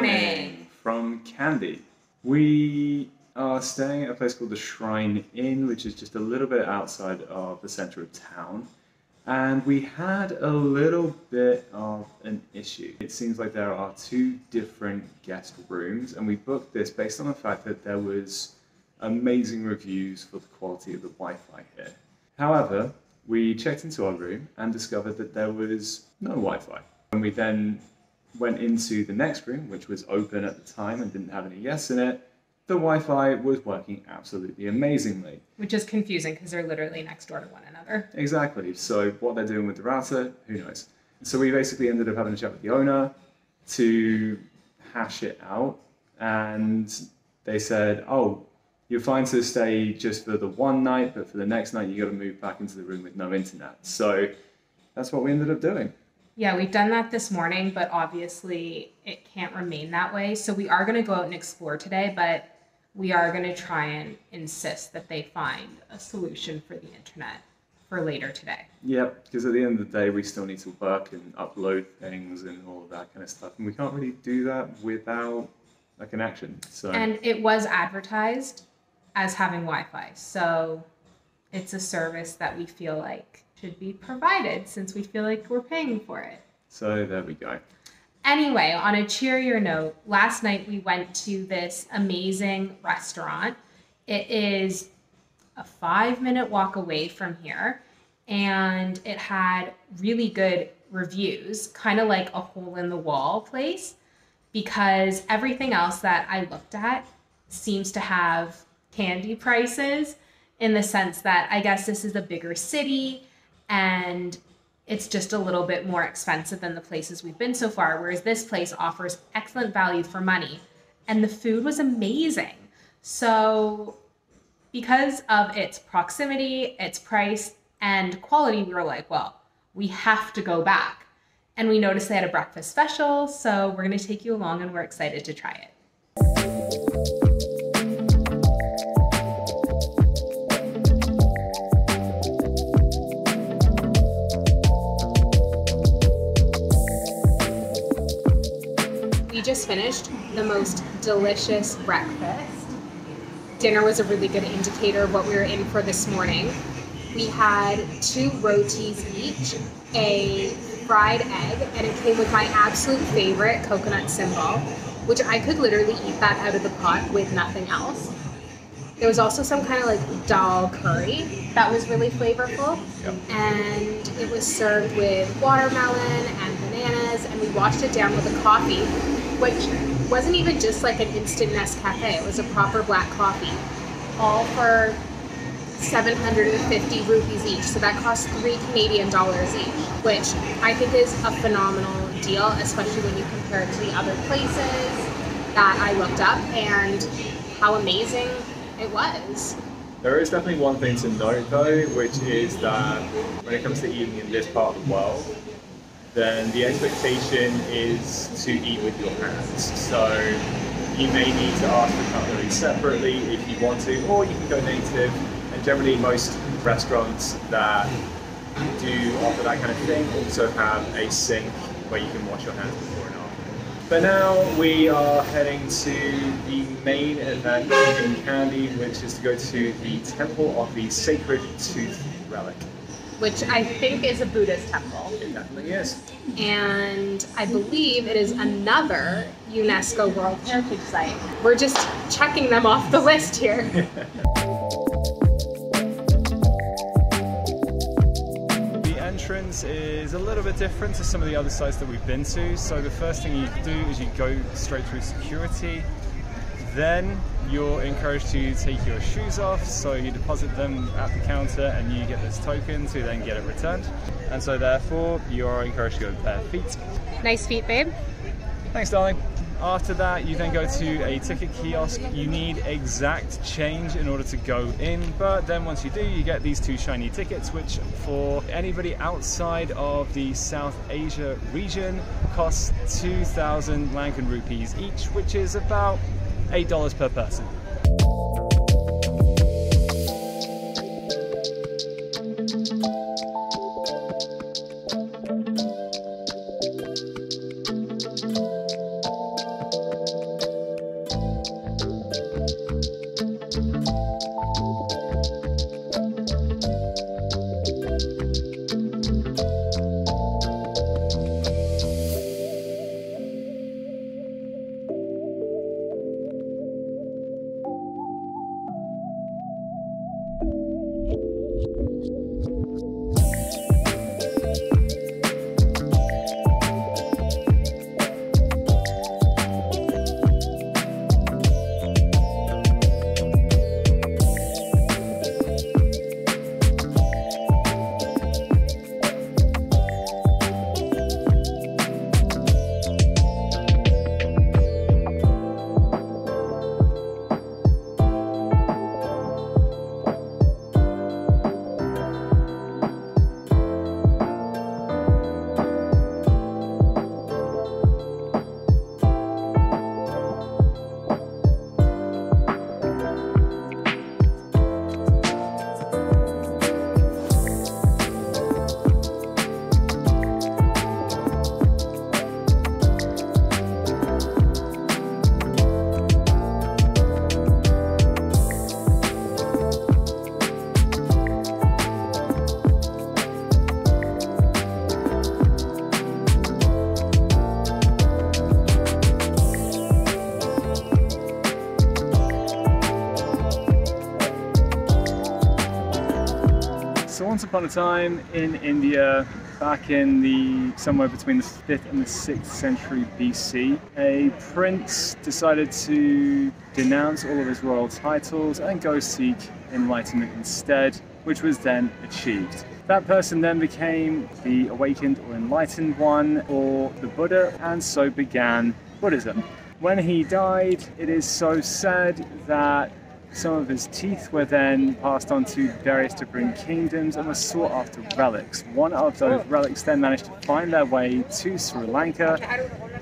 morning from Kandy. We are staying at a place called the Shrine Inn, which is just a little bit outside of the centre of town. And we had a little bit of an issue. It seems like there are two different guest rooms, and we booked this based on the fact that there was amazing reviews for the quality of the Wi-Fi here. However, we checked into our room and discovered that there was no Wi-Fi. And we then went into the next room, which was open at the time and didn't have any yes in it. The Wi-Fi was working absolutely amazingly. Which is confusing because they're literally next door to one another. Exactly. So what they're doing with the router, who knows? So we basically ended up having a chat with the owner to hash it out. And they said, oh, you're fine to stay just for the one night, but for the next night, you got to move back into the room with no internet. So that's what we ended up doing. Yeah, we've done that this morning, but obviously it can't remain that way. So we are going to go out and explore today, but we are going to try and insist that they find a solution for the internet for later today. Yep, because at the end of the day, we still need to work and upload things and all of that kind of stuff. And we can't really do that without a connection. So. And it was advertised as having Wi-Fi. So it's a service that we feel like should be provided since we feel like we're paying for it. So there we go. Anyway, on a cheerier note, last night we went to this amazing restaurant. It is a 5-minute walk away from here, and it had really good reviews, kind of like a hole-in-the-wall place, because everything else that I looked at seems to have candy prices, in the sense that I guess this is a bigger city and it's just a little bit more expensive than the places we've been so far, whereas this place offers excellent value for money. And the food was amazing. So because of its proximity, its price, and quality, we were like, well, we have to go back. And we noticed they had a breakfast special, so we're gonna take you along and we're excited to try it. Just finished the most delicious breakfast. Dinner was a really good indicator of what we were in for this morning. We had 2 rotis each, a fried egg, and it came with my absolute favorite coconut symbol, which I could literally eat that out of the pot with nothing else. There was also some kind of like dal curry that was really flavorful. Yep. And it was served with watermelon and bananas, and we washed it down with a coffee, which wasn't even just like an instant Nescafe, it was a proper black coffee, all for 750 rupees each. So that costs $3 Canadian each, which I think is a phenomenal deal, especially when you compare it to the other places that I looked up and how amazing it was. There is definitely one thing to note though, which is that when it comes to eating in this part of the world, then the expectation is to eat with your hands. So you may need to ask for cutlery separately if you want to, or you can go native. And generally most restaurants that do offer that kind of thing also have a sink where you can wash your hands before and after. But now we are heading to the main event in Kandy, which is to go to the Temple of the Sacred Tooth Relic. Which I think is a Buddhist temple. It definitely is. And I believe it is another UNESCO World Heritage Site. We're just checking them off the list here. The entrance is a little bit different to some of the other sites that we've been to. So the first thing you do is you go straight through security. Then you're encouraged to take your shoes off, so you deposit them at the counter and you get this token to then get it returned. And so therefore, you're encouraged to go with bare feet. Nice feet, babe. Thanks, darling. After that, you then go to a ticket kiosk. You need exact change in order to go in, but then once you do, you get these 2 shiny tickets, which for anybody outside of the South Asia region costs 2,000 Lankan rupees each, which is about $8 per person. So once upon a time in India, back in the somewhere between the 5th and the 6th century BC, a prince decided to denounce all of his royal titles and go seek enlightenment instead, which was then achieved. That person then became the awakened or enlightened one, or the Buddha, and so began Buddhism. When he died, it is so said that some of his teeth were then passed on to various different kingdoms and were sought after relics. One of those relics then managed to find their way to Sri Lanka,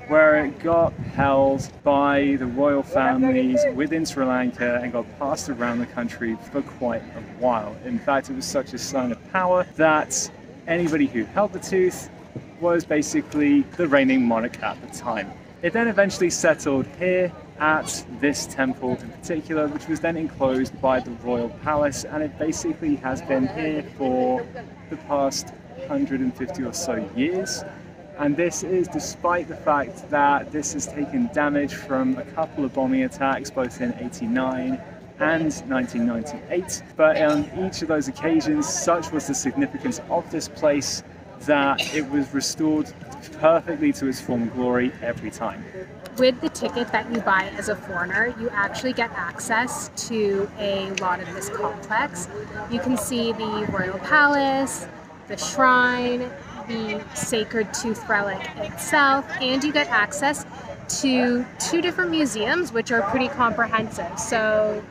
where it got held by the royal families within Sri Lanka and got passed around the country for quite a while. In fact, it was such a sign of power that anybody who held the tooth was basically the reigning monarch at the time. It then eventually settled here at this temple in particular, which was then enclosed by the royal palace, and it basically has been here for the past 150 or so years. And this is despite the fact that this has taken damage from a couple of bombing attacks, both in '89 and 1998. But on each of those occasions, such was the significance of this place that it was restored perfectly to its former glory every time. With the ticket that you buy as a foreigner, you actually get access to a lot of this complex. You can see the royal palace, the shrine, the sacred tooth relic itself, and you get access to two different museums, which are pretty comprehensive. So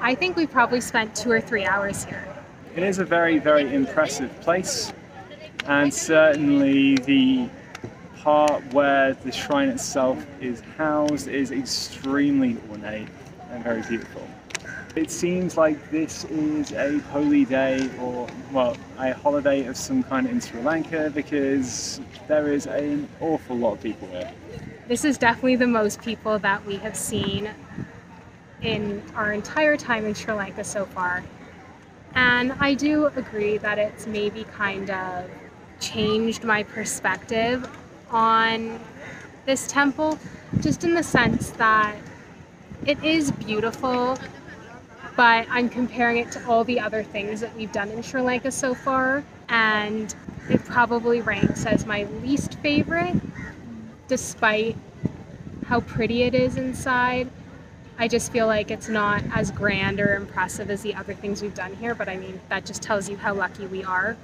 I think we probably spent 2 or 3 hours here. It is a very, very impressive place. And certainly the part where the shrine itself is housed is extremely ornate and very beautiful. It seems like this is a holy day, or well, a holiday of some kind in Sri Lanka, because there is an awful lot of people here. This is definitely the most people that we have seen in our entire time in Sri Lanka so far. And I do agree that it's maybe kind of changed my perspective on this temple, just in the sense that it is beautiful, but I'm comparing it to all the other things that we've done in Sri Lanka so far, and it probably ranks as my least favorite, despite how pretty it is inside. I just feel like it's not as grand or impressive as the other things we've done here, but I mean, that just tells you how lucky we are.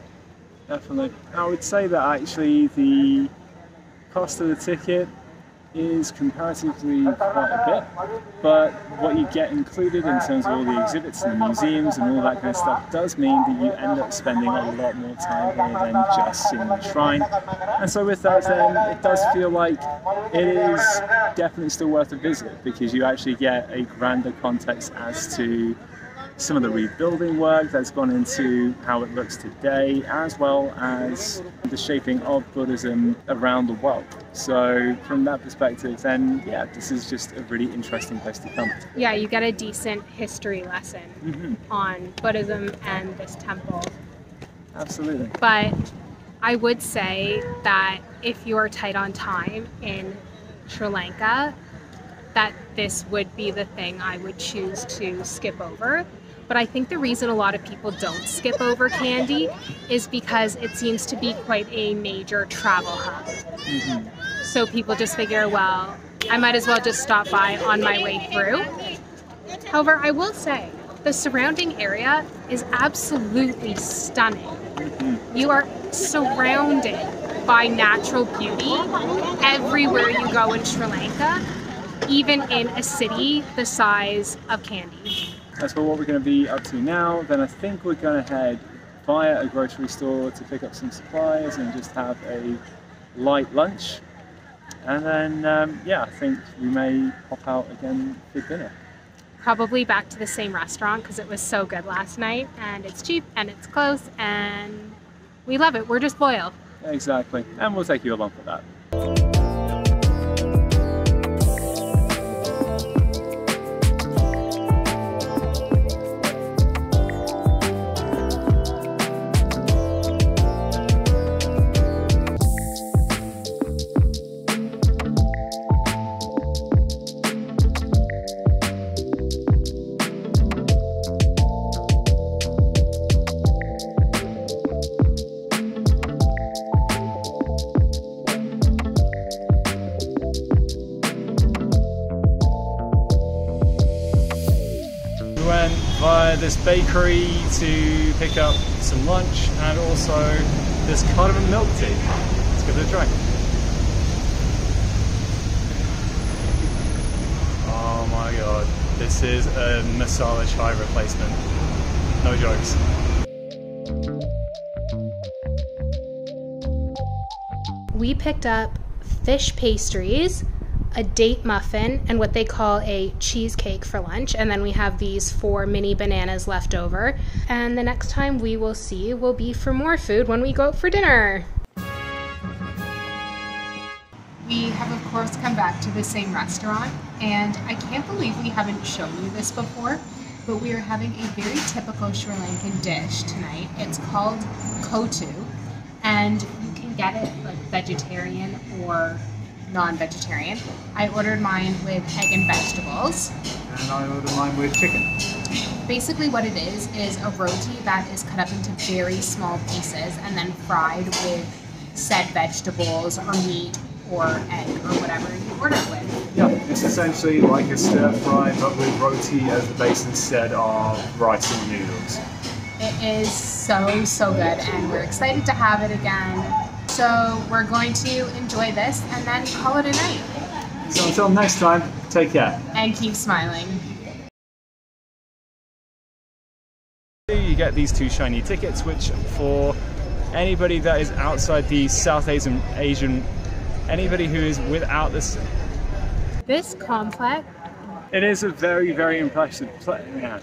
Definitely. I would say that actually the cost of the ticket is comparatively quite a bit, but what you get included in terms of all the exhibits and the museums and all that kind of stuff does mean that you end up spending a lot more time here than just seeing the shrine. And so with that then, it does feel like it is definitely still worth a visit, because you actually get a grander context as to some of the rebuilding work that's gone into how it looks today, as well as the shaping of Buddhism around the world. So from that perspective then, yeah, this is just a really interesting place to come. Yeah, you get a decent history lesson on Buddhism and this temple. Absolutely. But I would say that if you are tight on time in Sri Lanka, that this would be the thing I would choose to skip over. But I think the reason a lot of people don't skip over Kandy is because it seems to be quite a major travel hub. So people just figure, well, I might as well just stop by on my way through. However, I will say the surrounding area is absolutely stunning. You are surrounded by natural beauty everywhere you go in Sri Lanka, even in a city the size of Kandy. That's what we're going to be up to now. Then I think we're going to head via a grocery store to pick up some supplies and just have a light lunch. And then, yeah, I think we may pop out again for dinner. Probably back to the same restaurant, because it was so good last night, and it's cheap and it's close and we love it. We're just loyal. Exactly. And we'll take you along for that. this bakery to pick up some lunch and also this cardamom milk tea. Let's give it a try. Oh my god, this is a masala chai replacement. No jokes. We picked up fish pastries, a date muffin, and what they call a cheesecake for lunch, and then we have these 4 mini bananas left over, and the next time we will see will be for more food when we go out for dinner. We have of course come back to the same restaurant, and I can't believe we haven't shown you this before, but we are having a very typical Sri Lankan dish tonight. It's called Kottu, and you can get it like vegetarian or non-vegetarian. I ordered mine with egg and vegetables. And I ordered mine with chicken. Basically what it is a roti that is cut up into very small pieces and then fried with said vegetables or meat or egg or whatever you order it with. Yeah, it's essentially like a stir fry but with roti as the base instead of rice and noodles. It is so good, and we're excited to have it again. So we're going to enjoy this and then call it a night. So until next time, take care. And keep smiling. You get these 2 shiny tickets, which for anybody that is outside the South Asian, anybody who is without this complex. It is a very, very impressive play. Yeah.